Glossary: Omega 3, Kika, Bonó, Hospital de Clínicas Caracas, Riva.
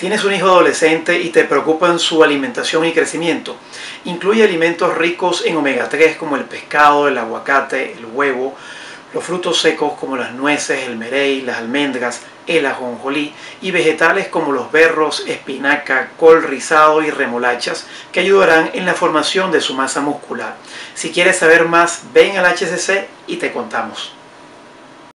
Tienes un hijo adolescente y te preocupan su alimentación y crecimiento. Incluye alimentos ricos en omega 3 como el pescado, el aguacate, el huevo, los frutos secos como las nueces, el merey, las almendras, el ajonjolí y vegetales como los berros, espinaca, col rizado y remolachas que ayudarán en la formación de su masa muscular. Si quieres saber más, ven al HCC y te contamos.